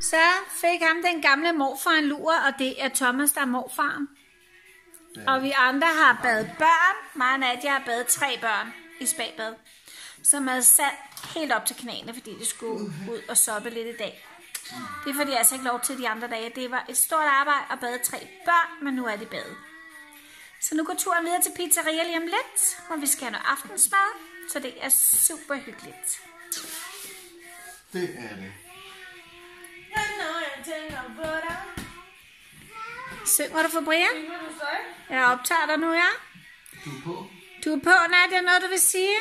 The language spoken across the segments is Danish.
Så fik ham den gamle morfar en lur, og det er Thomas, der er morfaren. Ja. Og vi andre har badet børn. Mig og Nadia har badet 3 børn i spabad, som havde sand helt op til knæene, fordi de skulle ud og soppe lidt i dag. Det får de altså ikke lov til de andre dage. Det var et stort arbejde at bade 3 børn, men nu er de badet. Så nu går turen videre til pizzeria lige om lidt, hvor vi skal have noget aftensmad, så det er super hyggeligt. Det er det. Synger du for Brian? Jeg optager dig nu, ja? Du er på. Du er på, nej, det er noget, du vil sige.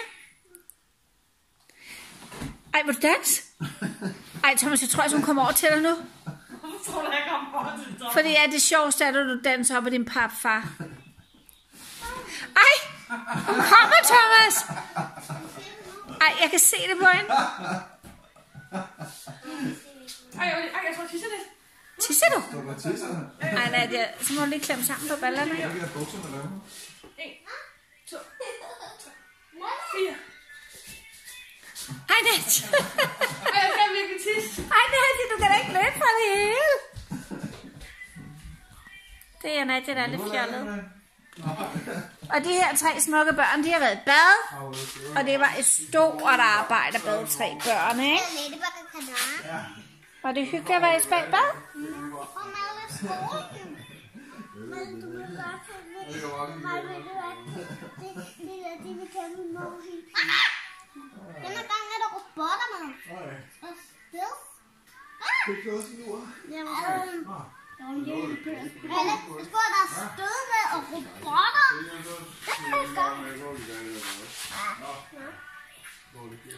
Ej, vil du danse? Ej, Thomas, jeg tror, at hun kommer over til dig nu. Hvorfor tror du, jeg kommer over til dig? Fordi er det sjoveste, at du danser op af din papfar. Ej, hun kommer, Thomas! Ej, jeg kan se det på hende. Ej, jeg tror, jeg tisser lidt. Tisser du? Ej, Nadia, så må du lige klemme sammen på ballerne. Jeg vil have bukser med løbet. 1, 2, 3, 4. Ej, Nadia. Ej, jeg kan virkelig tisse. Ej, Nadia, du kan da ikke løbe fra det hele. Det er Nadia, der er lidt fjollet. Og de her 3 smukke børn, de har været i bad. Og det var et stort arbejde at bade 3 børn, ikke? Var det hyggeligt at være i spabad?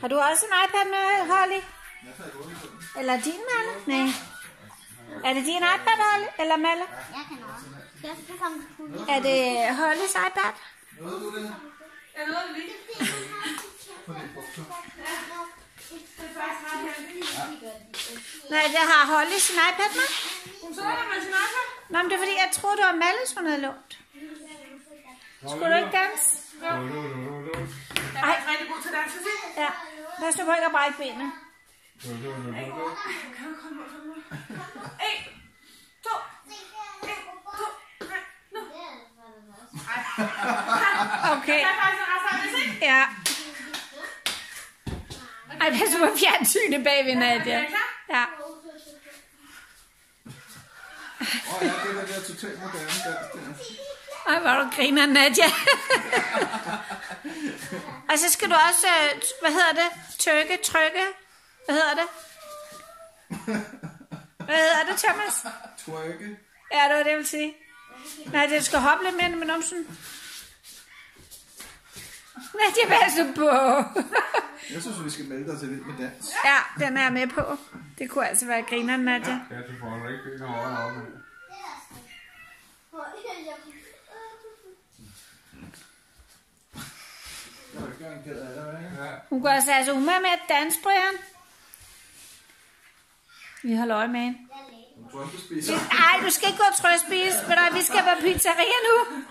Har du også en iPad med, Holly? Eller din, Malle? Nej. Er det din iPad, Holly? Eller Malle? Jeg kan også. Er det Hollys iPad? Er det noget, nej, det har Holly sin iPad med. Hun så der med sin iPad. Nå, men det er fordi, jeg troede, det var Malles, hun havde lånt. Skulle du ikke danse? Jo. Jeg er rigtig god til at danse, sig. Ja. Pas nu på ikke at brække benene. 1, 2, 1, 2, 3, nu. Okay. Ja. Ej, pas på fjernsynet bagved, Nadia. Er I klar? Ja. Åh, jeg er det der totalt moderne dansk. Ej, hvor du griner, Nadia. Og så skal du også, hvad hedder det? Trykke. Hvad hedder det? Hvad hedder det, Thomas? Trykke. Ja, det var det, jeg ville sige. Nej, det skal hoppe lidt mere, men om sådan. Nadia, pas nu på. Jeg synes, vi skal melde dig til lidt med dans. Ja, den er jeg med på. Det kunne altså være grineren, Nadia. Ja, du får en rigtig højere op. Hun går altså umage med at danse, Brian. Vi holder øje med hende. Ej, du skal ikke gå og trøstspise, men vi skal på pizzeria nu.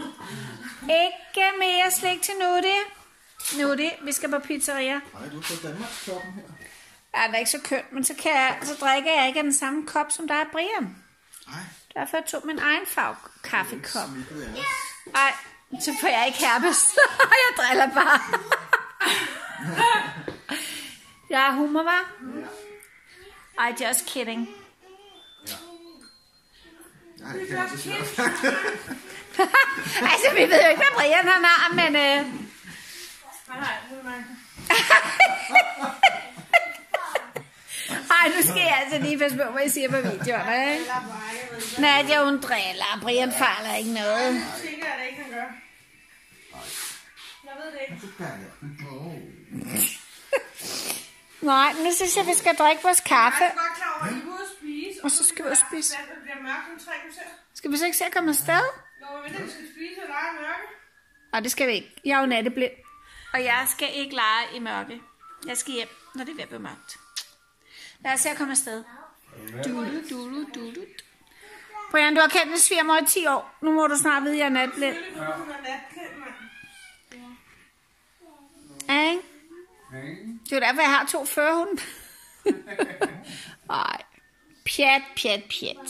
Ikke mere slik til Nudi. Vi skal på pizzeria. Nej, du får Danmarkskoppen her. Ja, det er ikke så kønt, men så drikker jeg ikke af den samme kop som dig, Brian. Nej. Derfor jeg tog min egen kaffekop. Ej, så får jeg ikke herpes. Jeg driller bare. Jeg har humor, var? Ej, just kidding. Nej, det er just kidding. Altså, vi ved jo ikke, hvad Brian han har, men... Ej, nu skal jeg altså lige passe på, hvad I siger på videoerne, ikke? Nadia, hun driller. Brian fejler ikke noget. Det tænker jeg da ikke, han gør. Jeg ved det ikke. Nej, nu synes jeg, vi skal drikke vores kaffe. Jeg er godt klar over, at I må spise. Og så skal vi også spise. Skal vi så ikke se at komme afsted? Nå, men vi skal spise og lege i mørke. Nej, det skal vi ikke. Jeg er jo natteblind. Og jeg skal ikke lege i mørke. Jeg skal hjem, når det er ved at blive mørkt. Lad os se at komme afsted. Brian, du har kendt min svigermor i 10 år. Nu må du snart vide, at jeg er natblind. Ikke? Det er jo derfor, jeg har 2 førhunde. Nej, Pjat, pjat, pjat.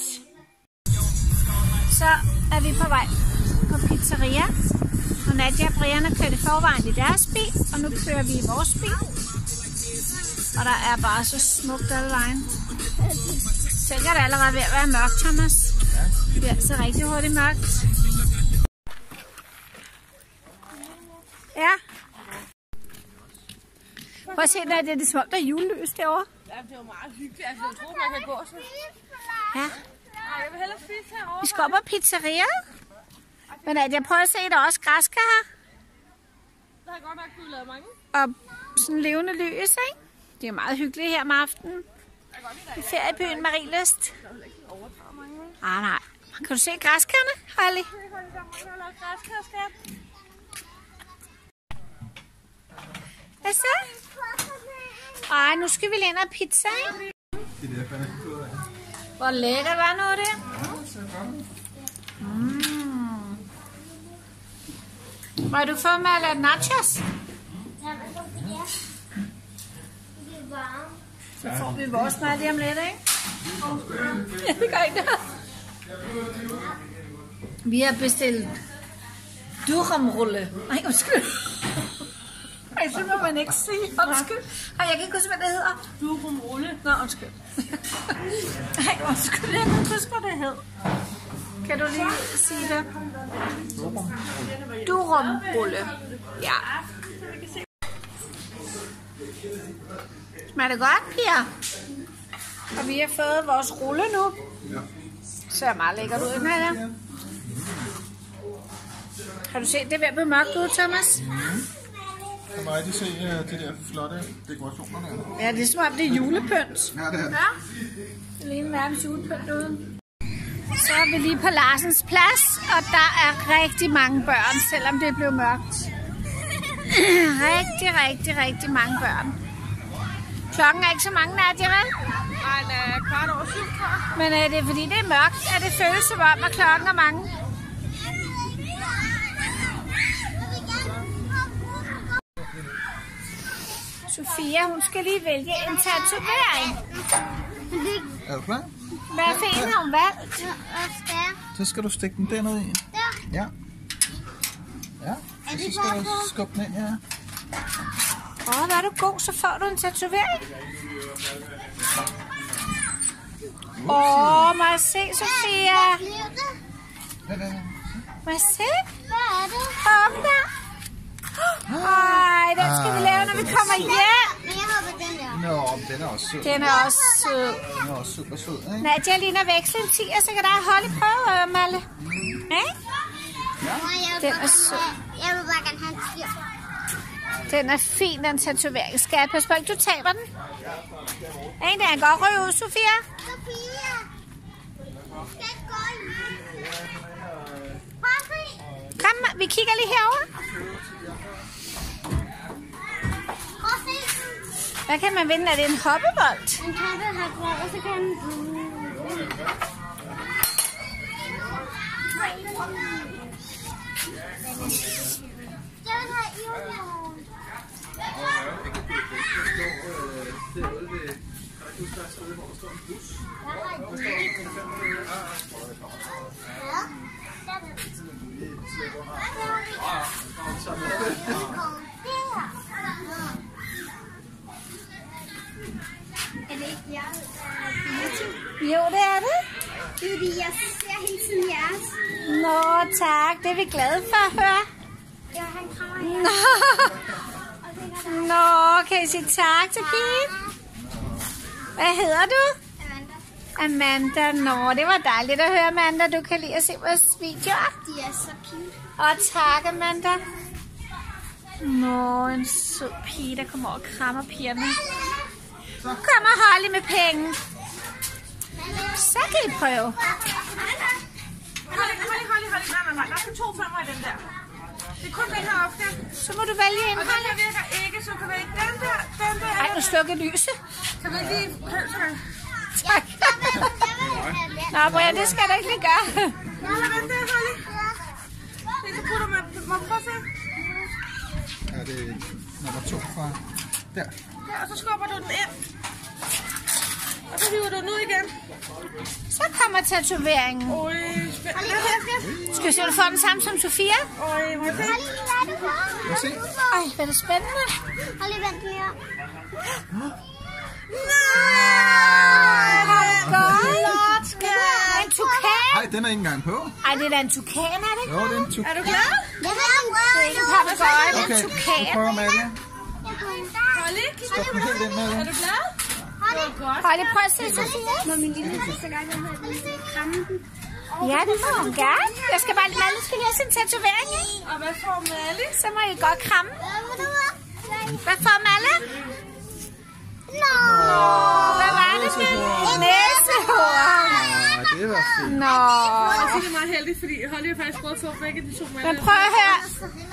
Så er vi på vej på pizzeria. Og Nadia og Brian har kørt i forvejen i deres bil, og nu kører vi i vores bil. Og der er bare så smukt alle vejen. Tænker det allerede ved at være mørkt, Thomas. Det bliver så rigtig hurtigt mørkt. Ja. Prøv at se, der er det, det som om der er julelys derovre. Ja, det er jo meget hyggeligt. Altså, jeg tror, man kan gå så. Ja. Ej, jeg vil hellere spise herovre. Vi skal op ad pizzeria. Men jeg prøver at se, der er også græskar her. Der har godt nok blevet lavet mange. Og sådan levende lys, ikke? Det er meget hyggeligt her om aftenen. I feriebyen Marielyst. Ah, nej. Kan du se græskarne, Holly? Hvad så? Ej, nu skal vi lande af pizza, ikke? Hvor lækkert var noget det? Må du få med at lave nachos? Så får vi vores mad lige om lidt, ikke? Ja, det gør ikke noget. Vi har bestilt durumrulle. Nej, undskyld. Ej, det må man ikke sige. Undskyld. Ej, jeg kan ikke huske, hvad det hedder. Durumrulle. Nå, undskyld. Ej, undskyld. Jeg kan ikke huske, hvad det hed. Kan du lige sige det? Durumrulle. Ja. Smager det godt, piger? Og vi har fået vores rulle nu. Så er meget lækkert ud, ikke her? Har du set, det er ved at blive mørkt ud, Thomas? Jeg kan rigtig se det der flotte dekorationer der. Ja, det er som om det er julepynt. Ja, det er det. Ja, det ligner nærmest julepynt ude. Så er vi lige på Larsens plads, og der er rigtig mange børn, selvom det blev mørkt. rigtig mange børn. Klokken er ikke så mange, Nadia, vel? Nej, den er kvart over 7. Men det er fordi, det er mørkt, at det føles som om, at klokken er mange. Sofia, hun skal lige vælge en tatovering. Er du klar? Hvad for en har hun valgt? Så skal du stikke den dernede i. Ja. Ja, så skal du skubbe den ind her. Åh, hvor er du god, så får du en tatovering. Åh, må jeg se, Sofia? Må jeg se? Kom der. Ej, den skal vi lave, når vi kommer hjem. Nå, den er også sød. Den er også sød. Den er også super sød, ikke? Nadia ligner veksle en 10'er, så kan der holde prøve, Malle. Den er sød. Jeg vil bare gerne have en 10'er. Den er fin, den tatovering. Skal jeg passe på, ikke du taber den? En dag går røg ud, Sofia. Sofia! Skal jeg gå i? Kom, vi kigger lige herover. Hvad kan man vinde? Er det en hoppebold? En hoppebold, og så kan man... Jo, det er det. Det er fordi, jeg ser hele tiden jeres. Nå, tak. Det er vi glade for at høre. Jo, han kommer her. Nå, kan I sige tak til pigen? Hvad hedder du? Amanda. Amanda, nå, det var dejligt at høre, Amanda. Du kan lide at se vores videoer. De er så pige. Og tak, Amanda. Nå, en sød pige, der kommer og krammer pigerne. Nu kommer Holly med penge. Så kan I prøve. Holly. Nej. Der er 2 5'er i den der. Det er kun den her ofte. Så må du vælge en, Holly. Og den der virker ikke, så du kan vælge den der. Ej, nu slukker lyset. Kan vi lige købe sådan? Tak. Nå, Brian, det skal jeg da ikke lige gøre. Nå, den der, Holly. Det kan putte mig på sig. Ja, det er nummer 2 fra der. Ja, og så skubber du den ind. Og så hiver du den ud igen. Så kommer tatoveringen. Oj, spændende. Skal du få den samme som Sofia? Oj, må jeg se? Holly, hvad er du på? Ej, hvad er det spændende. Holly, vent lige op. Nej, hvor godt, skat. En tukan. Nej, den er ikke engang på. Ej, det er da en tukan, er det ikke? Jo, det er en tukan. Er du glad? Det er en papegøje, det er en tukan. Okay, vi prøver Malle. Holly, stop den helt ind, Malle. Er du glad? Holly, prøv at se, Sofia. Må min lille så gerne kramme den? Ja, det får hun gerne. Jeg skal bare, Malle skal lige have sin tatovering, ikke? Og hvad får Malle? Så må I godt kramme. Hvad får Malle? Nååååh, hvad var det med en næsehår? Det var fint. Nååååh. Jeg synes, det er meget heldigt, fordi Holly har faktisk prøvet at få begge de to Malle. Men prøv at høre,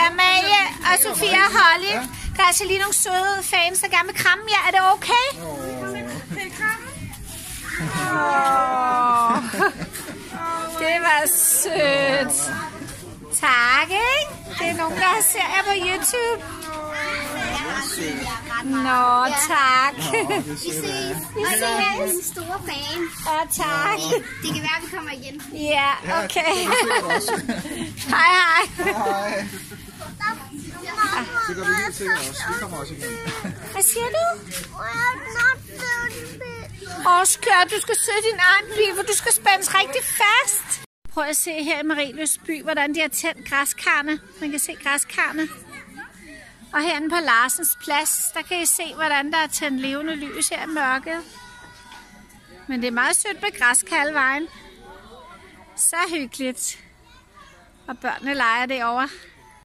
Amalia og Sofia og Holly. Der er altså lige nogle søde fans, der gerne vil kramme jer. Er det okay? Kan I kramme? Det var sødt. Tak, ikke? Det er nogen, der ser jer på YouTube. Nå, tak. Vi ses. Vi ses. En stor fan. Og tak. Det kan være, vi kommer igen. Ja, okay. Hej, hej. Hej. Det går vi helt sikkert også. Vi kommer også igen. Hvad siger du? Oscar, du skal sidde i din egen bil, for du skal spændes rigtig fast. Prøv at se her i Marielyst by, hvordan de har tændt græskarne. Man kan se græskarne. Og herinde på Larsens plads, der kan I se, hvordan der er tændt levende lys her i mørket. Men det er meget sødt med græskar alle vejen. Så hyggeligt. Og børnene leger derovre.